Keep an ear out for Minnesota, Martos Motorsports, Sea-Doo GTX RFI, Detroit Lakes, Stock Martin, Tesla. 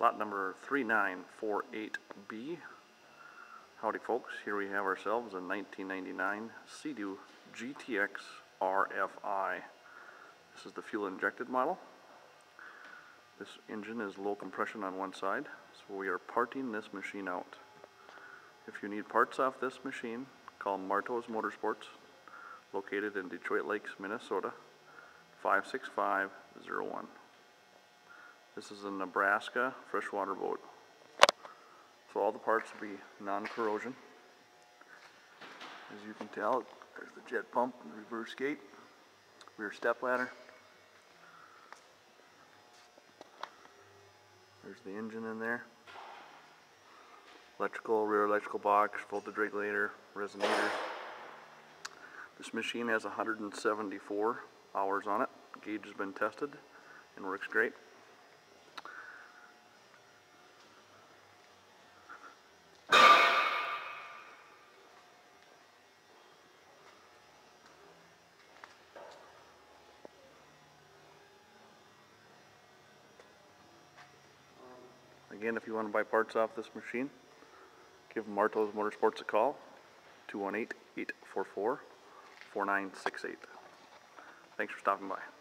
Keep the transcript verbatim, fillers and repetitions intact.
lot number three nine four eight B. Howdy folks, here we have ourselves a nineteen ninety-nine Sea-Doo G T X R F I. This is the fuel injected model. This engine is low compression on one side, so we are parting this machine out. If you need parts off this machine, call Martos Motorsports, located in Detroit Lakes, Minnesota, five six five oh one. This is a Nebraska freshwater boat. So all the parts will be non-corrosion. As you can tell, there's the jet pump and the reverse gate, rear step ladder. There's the engine in there. Electrical, rear electrical box, voltage regulator, resonator. This machine has one hundred seventy-four hours on it. Gauge has been tested and works great. Again, if you want to buy parts off this machine, give Martos Motorsports a call, two one eight, eight four four, four nine six eight. Thanks for stopping by.